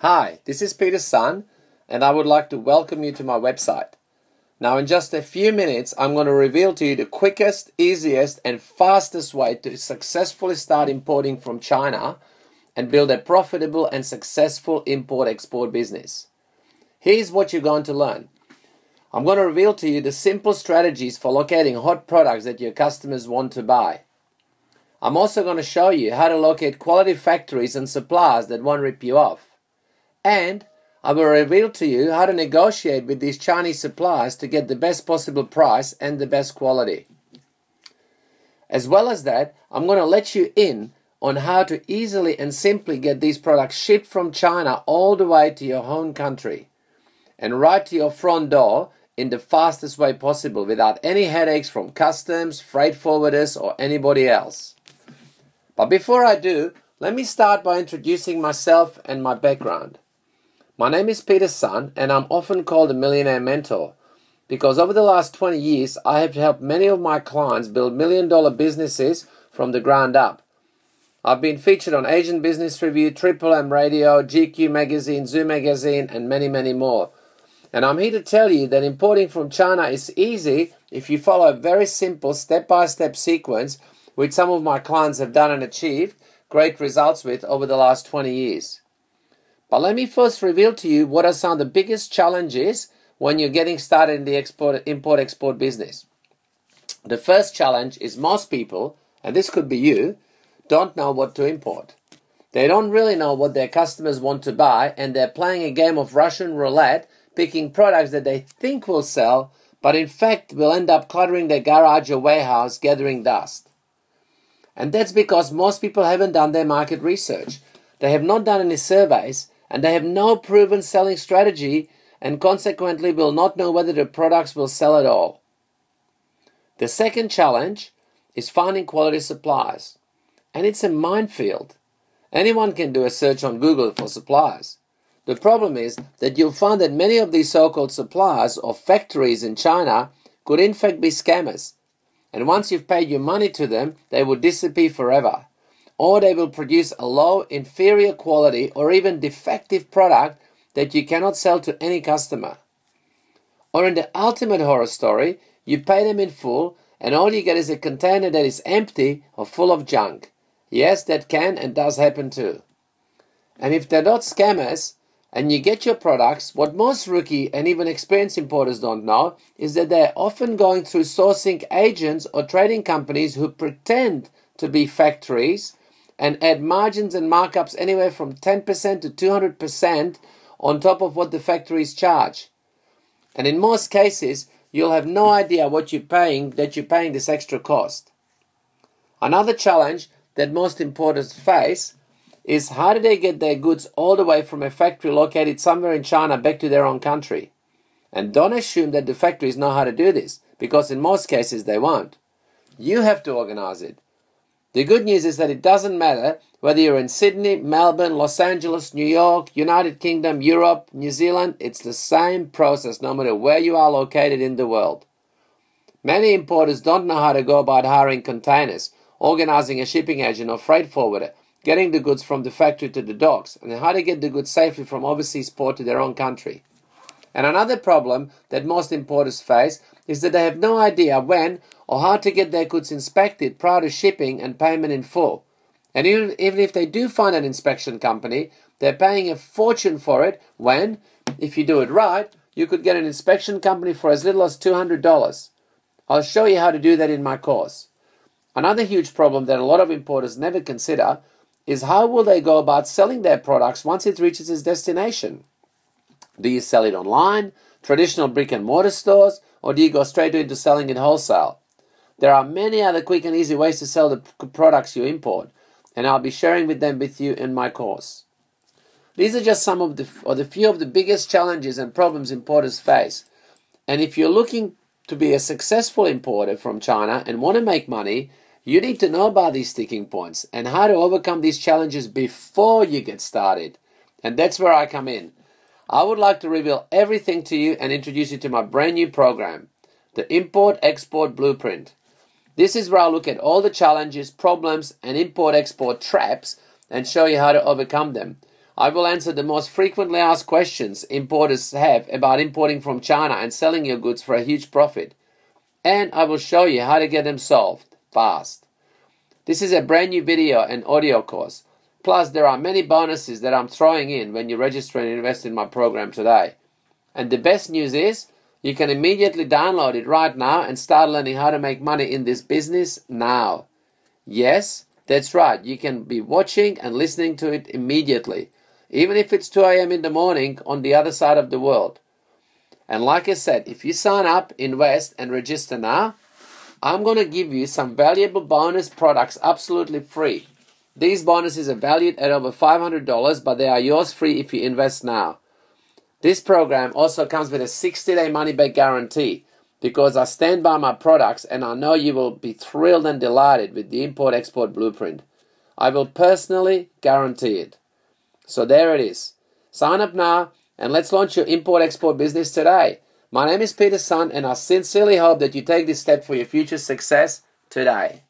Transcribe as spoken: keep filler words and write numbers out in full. Hi, this is Peter Sun, and I would like to welcome you to my website. Now, in just a few minutes, I'm going to reveal to you the quickest, easiest, and fastest way to successfully start importing from China and build a profitable and successful import-export business. Here's what you're going to learn. I'm going to reveal to you the simple strategies for locating hot products that your customers want to buy. I'm also going to show you how to locate quality factories and suppliers that won't rip you off. And I will reveal to you how to negotiate with these Chinese suppliers to get the best possible price and the best quality. As well as that, I'm going to let you in on how to easily and simply get these products shipped from China all the way to your home country and right to your front door in the fastest way possible without any headaches from customs, freight forwarders, or anybody else. But before I do, let me start by introducing myself and my background. My name is Peter Sun, and I'm often called a millionaire mentor because over the last twenty years, I have helped many of my clients build million-dollar businesses from the ground up. I've been featured on Asian Business Review, Triple M Radio, G Q Magazine, Zoo Magazine, and many, many more. And I'm here to tell you that importing from China is easy if you follow a very simple step-by-step sequence, which some of my clients have done and achieved great results with over the last twenty years. But let me first reveal to you what are some of the biggest challenges when you're getting started in the export, import-export business. The first challenge is most people, and this could be you, don't know what to import. They don't really know what their customers want to buy, and they're playing a game of Russian roulette, picking products that they think will sell, but in fact will end up cluttering their garage or warehouse, gathering dust. And that's because most people haven't done their market research. They have not done any surveys, and they have no proven selling strategy, and consequently will not know whether the products will sell at all. The second challenge is finding quality suppliers, and it's a minefield. Anyone can do a search on Google for suppliers. The problem is that you'll find that many of these so-called suppliers or factories in China could in fact be scammers, and once you've paid your money to them, they will disappear forever. Or they will produce a low, inferior quality or even defective product that you cannot sell to any customer. Or in the ultimate horror story, you pay them in full and all you get is a container that is empty or full of junk. Yes, that can and does happen too. And if they're not scammers and you get your products, what most rookie and even experienced importers don't know is that they're often going through sourcing agents or trading companies who pretend to be factories and add margins and markups anywhere from ten percent to two hundred percent on top of what the factories charge. And in most cases, you'll have no idea what you're paying, that you're paying this extra cost. Another challenge that most importers face is how do they get their goods all the way from a factory located somewhere in China back to their own country? And don't assume that the factories know how to do this, because in most cases they won't. You have to organize it. The good news is that it doesn't matter whether you're in Sydney, Melbourne, Los Angeles, New York, United Kingdom, Europe, New Zealand, it's the same process no matter where you are located in the world. Many importers don't know how to go about hiring containers, organizing a shipping agent or freight forwarder, getting the goods from the factory to the docks, and how to get the goods safely from overseas port to their own country. And another problem that most importers face is that they have no idea when or how to get their goods inspected prior to shipping and payment in full. And even, even if they do find an inspection company, they're paying a fortune for it when, if you do it right, you could get an inspection company for as little as two hundred dollars. I'll show you how to do that in my course. Another huge problem that a lot of importers never consider is how will they go about selling their products once it reaches its destination. Do you sell it online, traditional brick and mortar stores, or do you go straight into selling it wholesale? There are many other quick and easy ways to sell the products you import, and I'll be sharing with them with you in my course. These are just some of the, or the few of the biggest challenges and problems importers face. And if you're looking to be a successful importer from China and want to make money, you need to know about these sticking points and how to overcome these challenges before you get started. And that's where I come in. I would like to reveal everything to you and introduce you to my brand new program, the Import-Export Blueprint. This is where I look at all the challenges, problems, and import-export traps and show you how to overcome them. I will answer the most frequently asked questions importers have about importing from China and selling your goods for a huge profit. And I will show you how to get them solved fast. This is a brand new video and audio course. Plus, there are many bonuses that I'm throwing in when you register and invest in my program today. And the best news is, you can immediately download it right now and start learning how to make money in this business now. Yes, that's right. You can be watching and listening to it immediately, even if it's two a m in the morning on the other side of the world. And like I said, if you sign up, invest, and register now, I'm going to give you some valuable bonus products absolutely free. These bonuses are valued at over five hundred dollars, but they are yours free if you invest now. This program also comes with a sixty day money-back guarantee because I stand by my products and I know you will be thrilled and delighted with the Import-Export Blueprint. I will personally guarantee it. So there it is. Sign up now and let's launch your import-export business today. My name is Peter Sun and I sincerely hope that you take this step for your future success today.